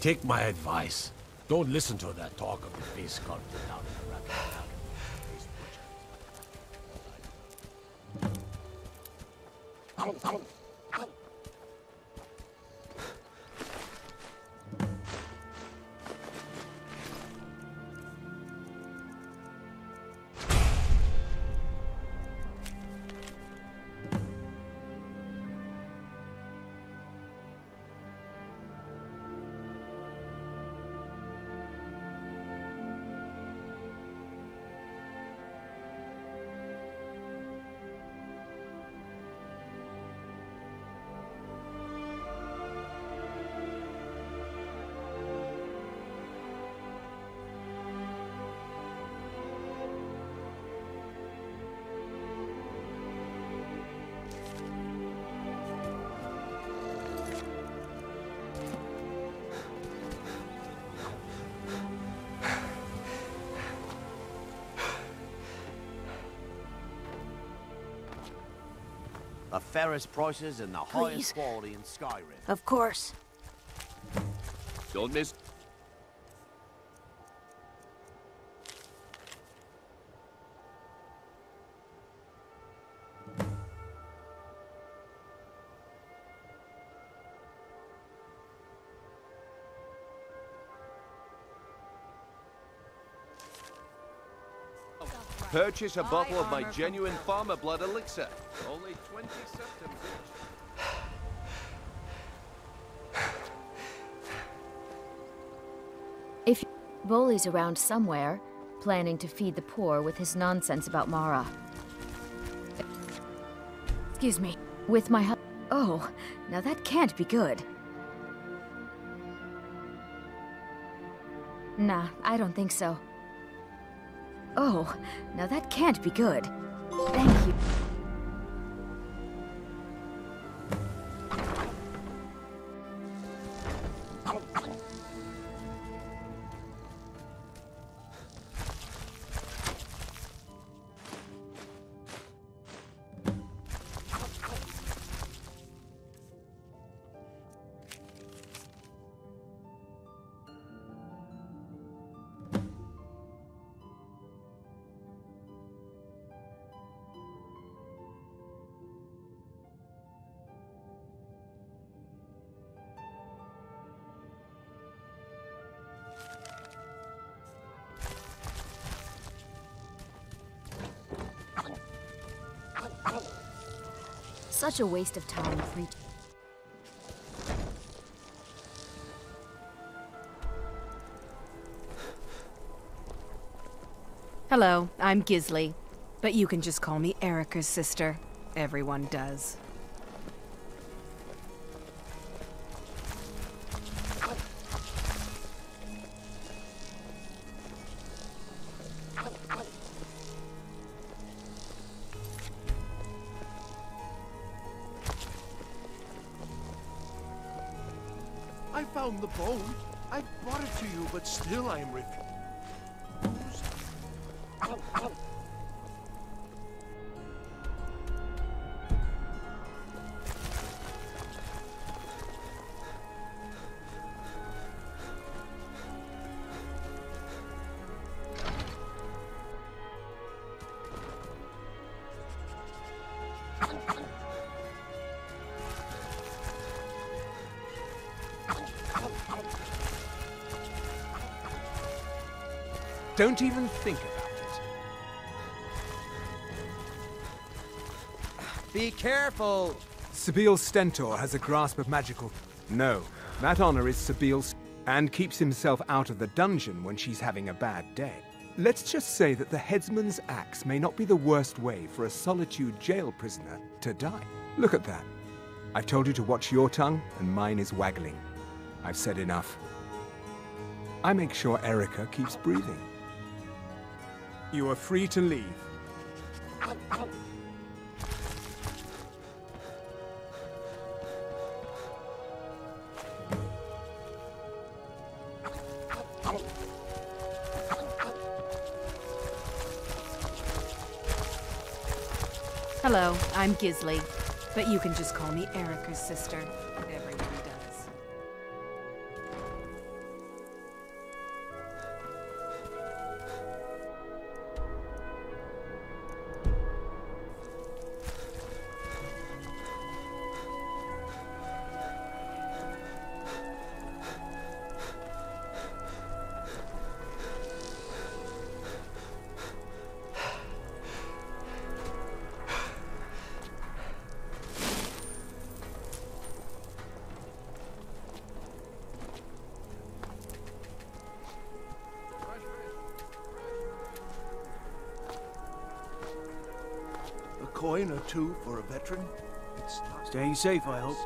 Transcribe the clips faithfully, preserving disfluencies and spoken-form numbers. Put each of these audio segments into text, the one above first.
Take my advice. Don't listen to that talk of the face sculpted out of the rabbit. The fairest prices and the Please. highest quality in Skyrim. Of course. Don't miss. Purchase a bottle of my Genuine Farmer Blood Elixir. Only twenty septims each. If Boli's around somewhere, planning to feed the poor with his nonsense about Mara. Excuse me. With my husband. Oh, now that can't be good. Nah, I don't think so. Oh, now that can't be good. Thank you. Such a waste of time for each. Hello, I'm Gisli, but you can just call me Erica's sister. Everyone does. The bone. I brought it to you, but still I am refused. Don't even think about it. Be careful! Sabil Stentor has a grasp of magical... No, that honor is Sabil's... and keeps himself out of the dungeon when she's having a bad day. Let's just say that the headsman's axe may not be the worst way for a Solitude jail prisoner to die. Look at that. I've told you to watch your tongue, and mine is waggling. I've said enough. I make sure Erica keeps breathing. You are free to leave. Hello, I'm Gisli, but you can just call me Erica's sister. Everyone does. coin or two for a veteran. It's not staying safe, I hope.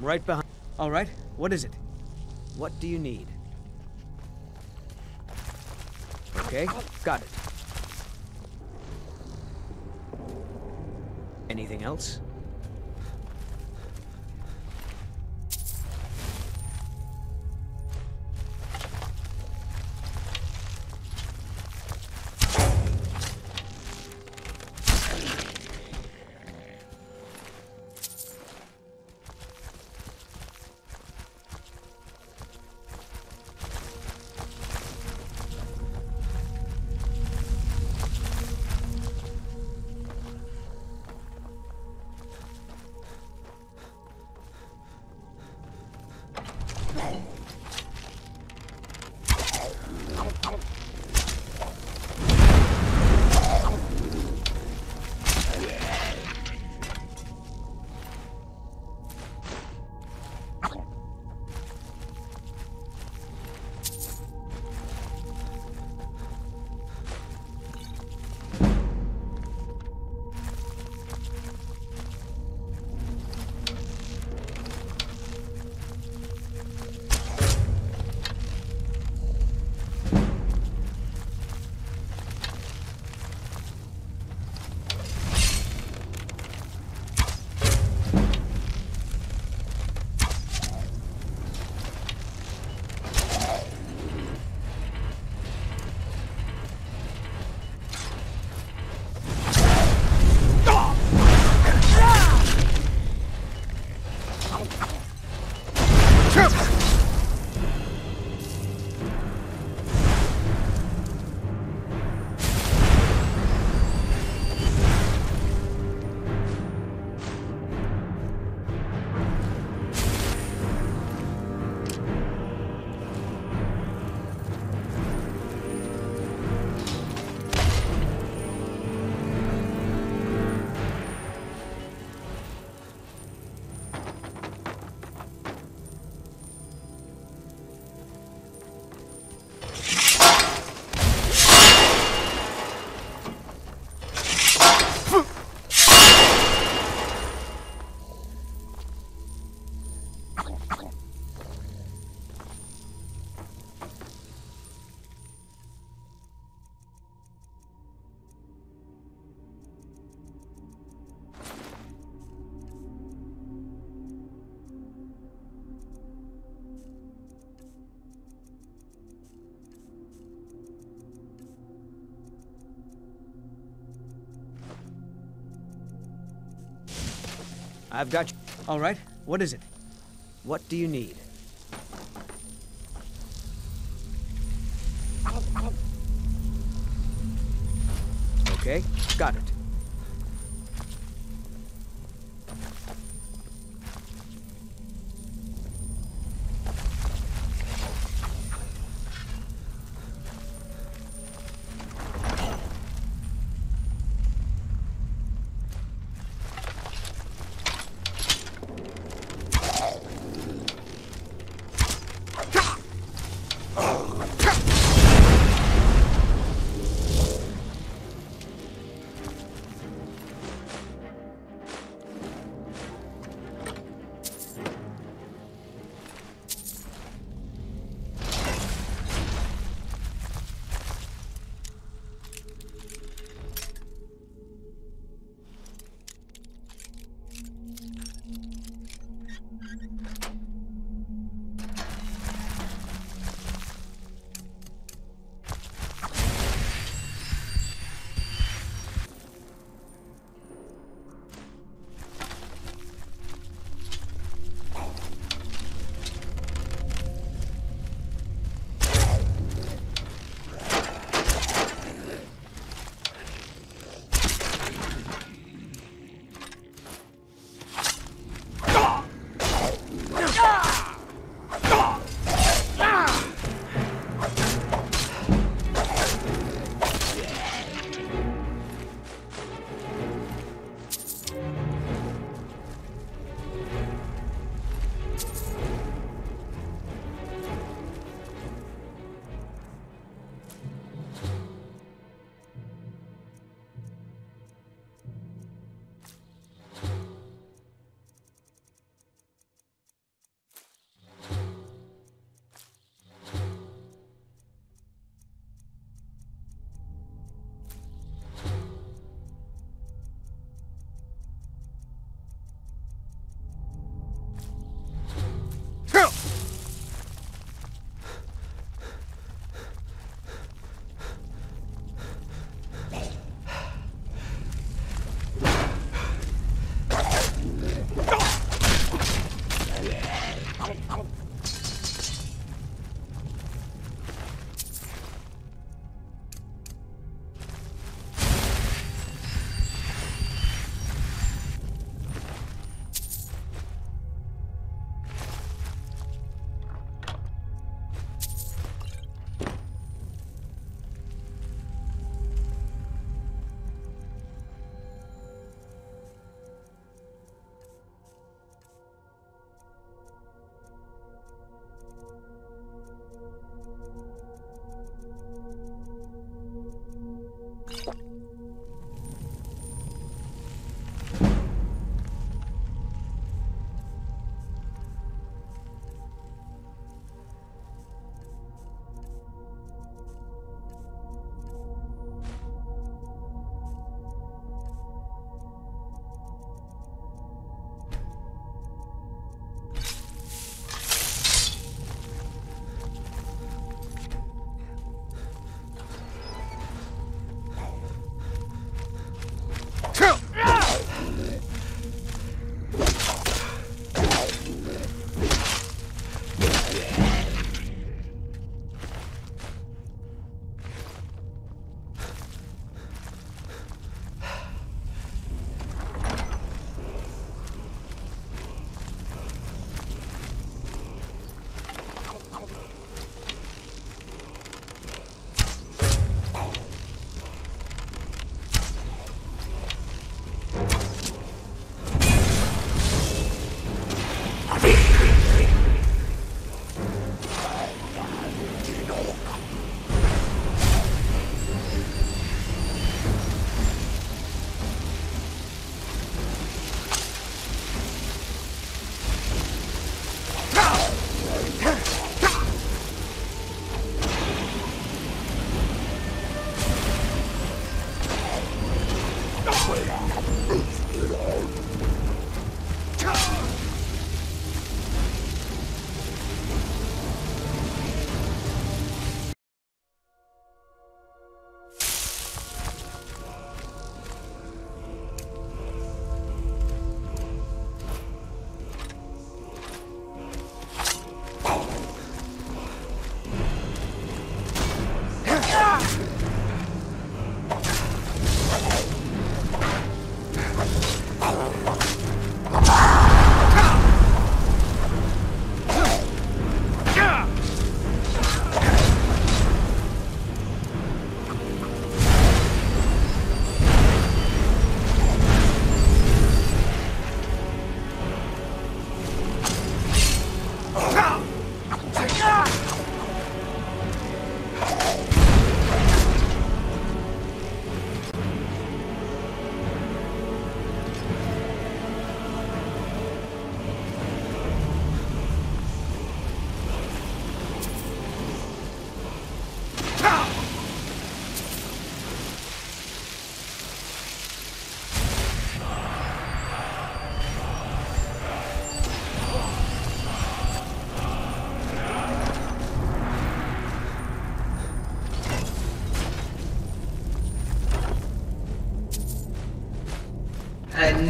Right behind. All right, what is it? What do you need? Okay, got it. Anything else? I've got you. All right, what is it? What do you need? Okay, got it.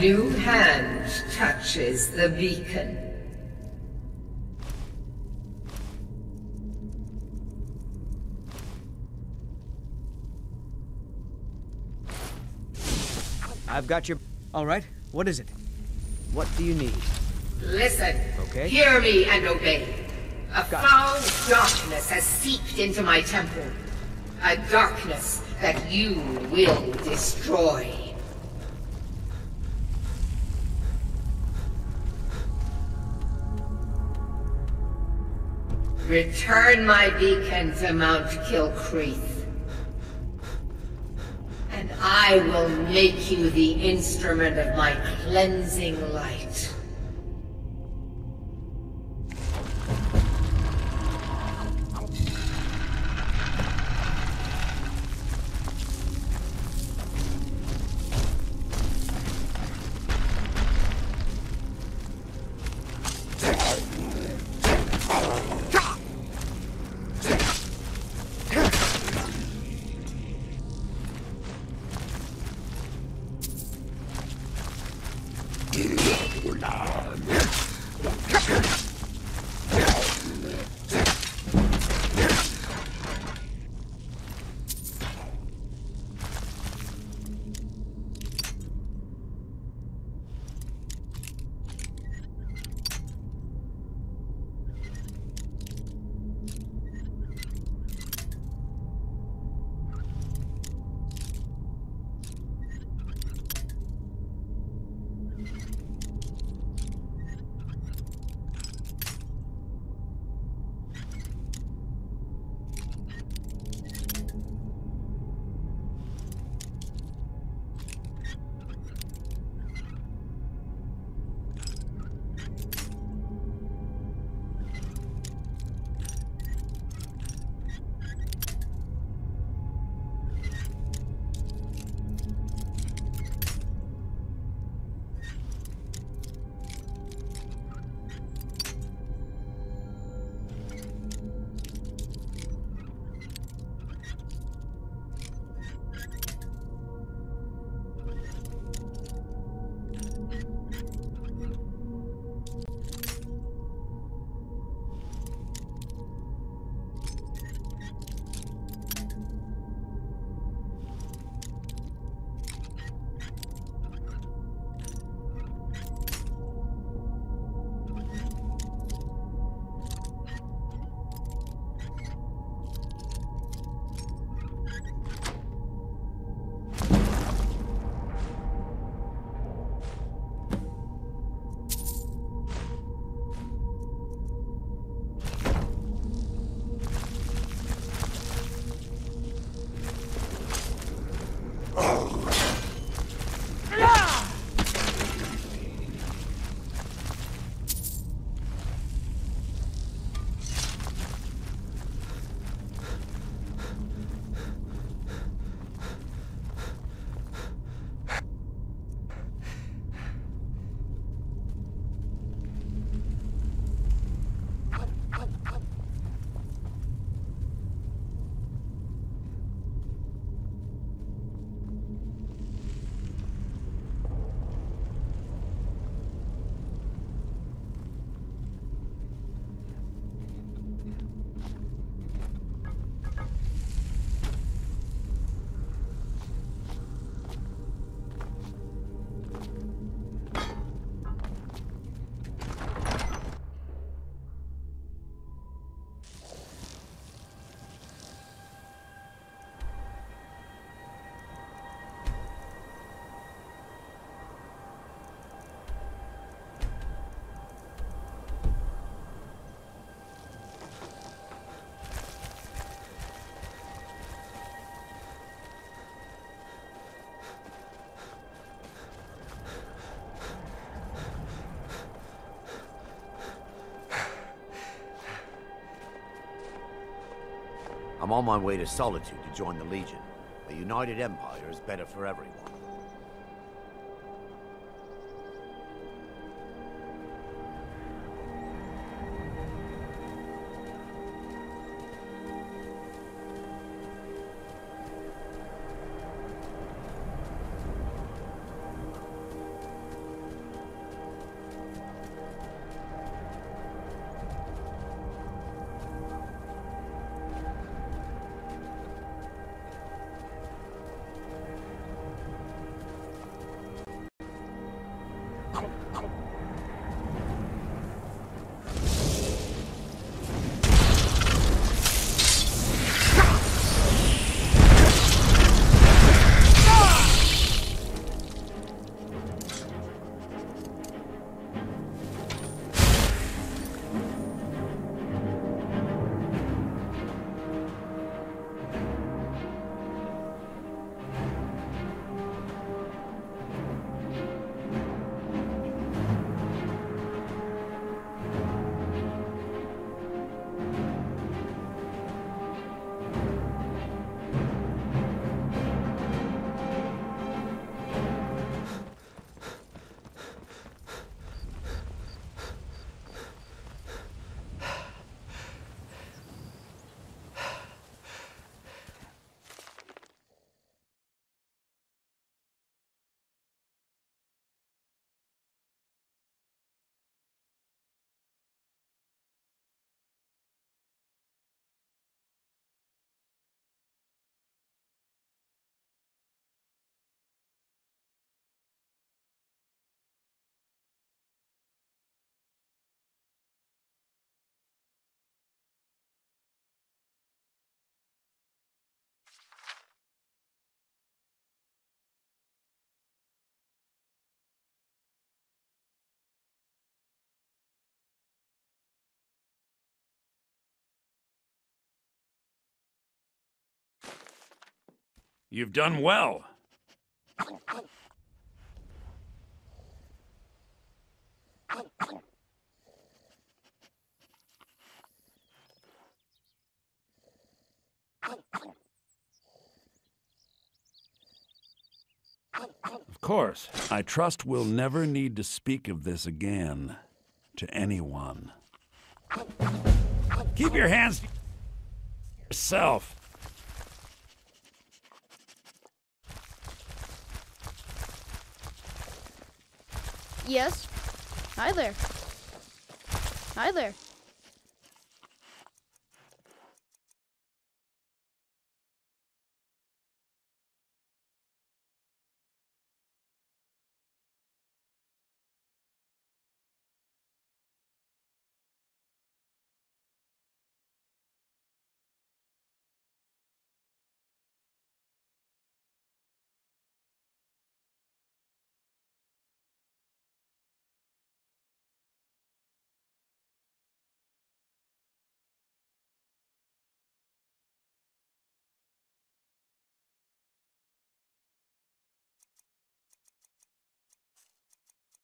new hand touches the beacon. I've got your... All right, what is it? What do you need? Listen, okay. Hear me and obey. A got foul it. darkness has seeped into my temple. A darkness that you will destroy. Return my beacon to Mount Kilcreeth, and I will make you the instrument of my cleansing light. I'm on my way to Solitude to join the Legion. A united empire is better for everyone. You've done well. Of course, I trust we'll never need to speak of this again to anyone. Keep your hands to yourself. Yes. Hi there. Hi there.